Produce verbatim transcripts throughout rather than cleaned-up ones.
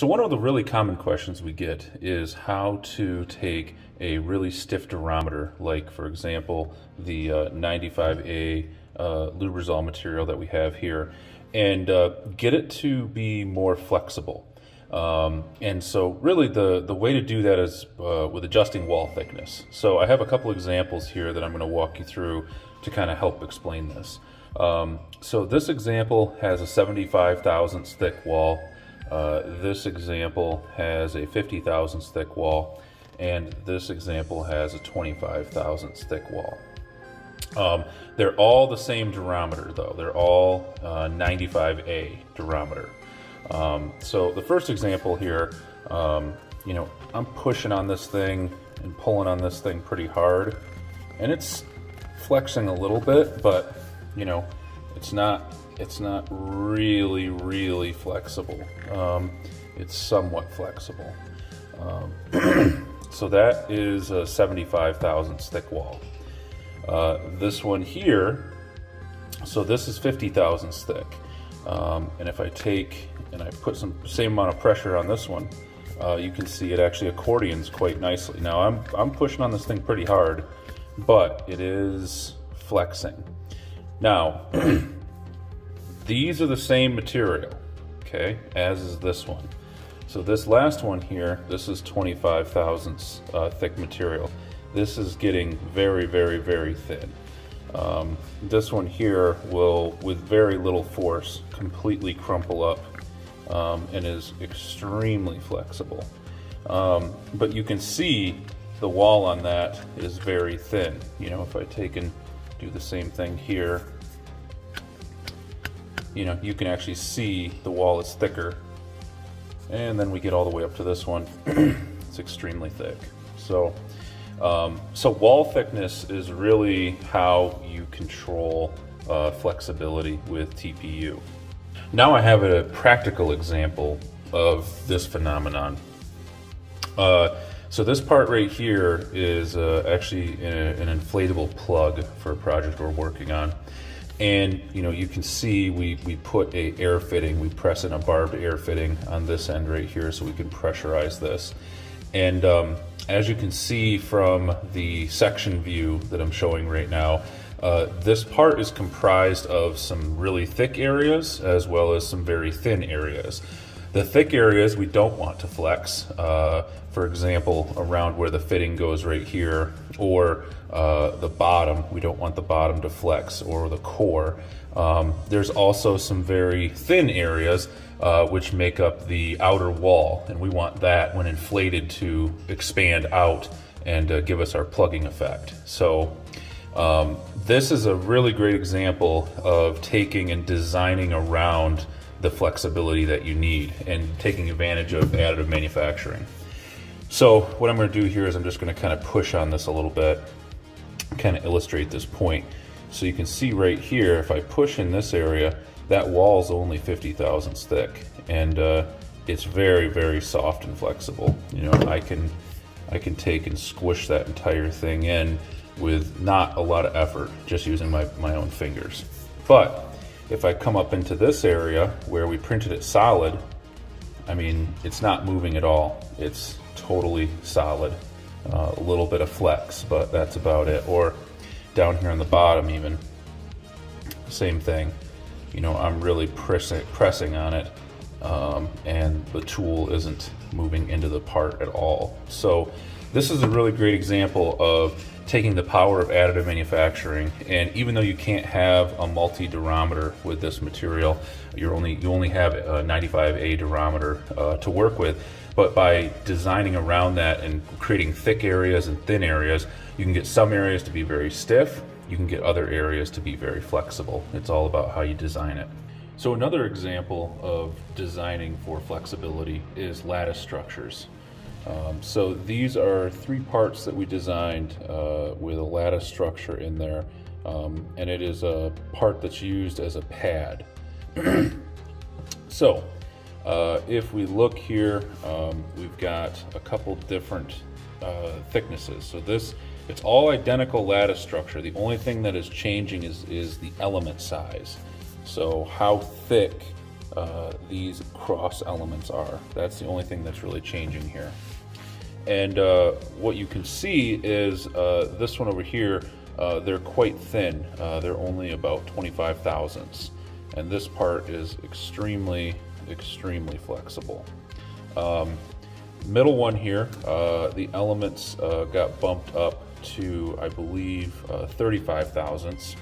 So one of the really common questions we get is how to take a really stiff durometer, like for example the uh, ninety-five A uh, Lubrizol material that we have here, and uh, get it to be more flexible. Um, and so really the, the way to do that is uh, with adjusting wall thickness. So I have a couple examples here that I'm going to walk you through to kind of help explain this. Um, so this example has a seventy-five thousandths thick wall. Uh, this example has a fifty thousandths thick wall, and this example has a twenty-five thousandths thick wall. Um, they're all the same durometer though. They're all uh, ninety-five A durometer. Um, so the first example here, um, you know, I'm pushing on this thing and pulling on this thing pretty hard, and it's flexing a little bit, but you know, it's not It's not really, really flexible. Um, it's somewhat flexible. Um, so that is a seventy-five thousandths thick wall. Uh, this one here, so this is fifty thousandths thick. Um, and if I take and I put some same amount of pressure on this one, uh, you can see it actually accordions quite nicely. Now I'm, I'm pushing on this thing pretty hard, but it is flexing. Now, these are the same material, okay, as is this one. So this last one here, this is twenty-five thousandths uh, thick material. This is getting very, very, very thin. Um, this one here will, with very little force, completely crumple up um, and is extremely flexible. Um, but you can see the wall on that is very thin. You know, if I take and do the same thing here, you know, you can actually see the wall is thicker. And then we get all the way up to this one. It's extremely thick. So, um, so wall thickness is really how you control uh, flexibility with T P U. Now I have a practical example of this phenomenon. Uh, so this part right here is uh, actually a, an inflatable plug for a project we're working on. And you know, you can see we, we put a air fitting, we press in a barbed air fitting on this end right here so we can pressurize this. And um, as you can see from the section view that I'm showing right now, uh, this part is comprised of some really thick areas as well as some very thin areas. The thick areas we don't want to flex, uh, for example, around where the fitting goes right here, or uh, the bottom, we don't want the bottom to flex, or the core. Um, there's also some very thin areas uh, which make up the outer wall, and we want that, when inflated, to expand out and uh, give us our plugging effect. So um, this is a really great example of taking and designing around the flexibility that you need and taking advantage of additive manufacturing. So what I'm going to do here is I'm just going to kind of push on this a little bit, kind of illustrate this point. So you can see right here, if I push in this area, that wall's only fifty thousandths thick, and uh, it's very, very soft and flexible. You know, I can, I can take and squish that entire thing in with not a lot of effort, just using my, my own fingers. But if I come up into this area where we printed it solid, I mean, it's not moving at all. It's totally solid. Uh, a little bit of flex, but that's about it. Or down here on the bottom even, same thing. You know, I'm really pressing, pressing on it, um, and the tool isn't moving into the part at all. So this is a really great example of taking the power of additive manufacturing, and even though you can't have a multi-durometer with this material, you're only, you only have a ninety-five A durometer uh, to work with, but by designing around that and creating thick areas and thin areas, you can get some areas to be very stiff, you can get other areas to be very flexible. It's all about how you design it. So another example of designing for flexibility is lattice structures. Um, so these are three parts that we designed uh, with a lattice structure in there, um, and it is a part that's used as a pad. So uh, if we look here, um, we've got a couple different uh, thicknesses. So this, it's all identical lattice structure. The only thing that is changing is, is the element size. So how thick uh, these cross elements are. That's the only thing that's really changing here. And uh, what you can see is uh, this one over here, uh, they're quite thin. Uh, they're only about twenty-five thousandths. And this part is extremely, extremely flexible. Um, middle one here, uh, the elements uh, got bumped up to, I believe, uh, thirty-five thousandths.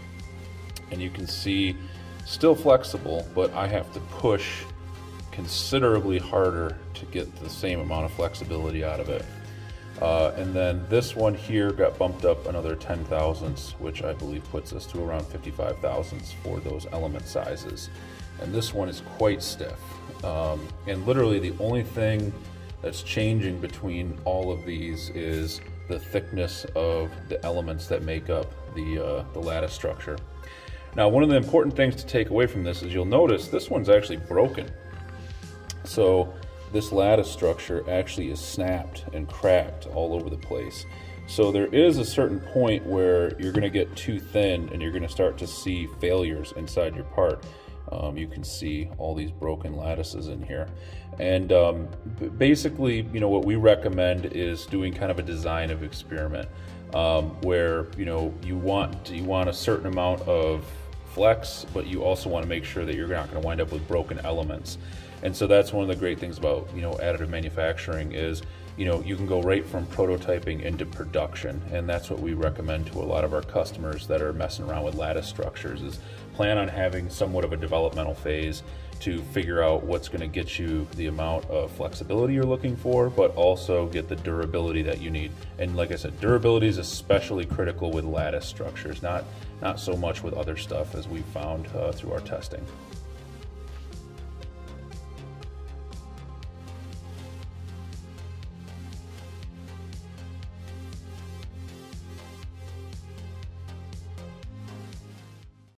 And you can see still flexible, but I have to push considerably harder to get the same amount of flexibility out of it. Uh, and then this one here got bumped up another ten thousandths, which I believe puts us to around fifty-five thousandths for those element sizes. And this one is quite stiff. Um, and literally the only thing that's changing between all of these is the thickness of the elements that make up the, uh, the lattice structure. Now, one of the important things to take away from this is you'll notice this one's actually broken. So this lattice structure actually is snapped and cracked all over the place. So there is a certain point where you're gonna get too thin and you're gonna start to see failures inside your part. Um, you can see all these broken lattices in here. And um, basically, you know, what we recommend is doing kind of a design of experiment um, where, you know, you want, you want a certain amount of flex, but you also want to make sure that you're not going to wind up with broken elements. And so that's one of the great things about, you know, additive manufacturing is, you know, you can go right from prototyping into production. And that's what we recommend to a lot of our customers that are messing around with lattice structures is plan on having somewhat of a developmental phase to figure out what's going to get you the amount of flexibility you're looking for, but also get the durability that you need. And like I said, durability is especially critical with lattice structures, not, not so much with other stuff as we've found uh, through our testing.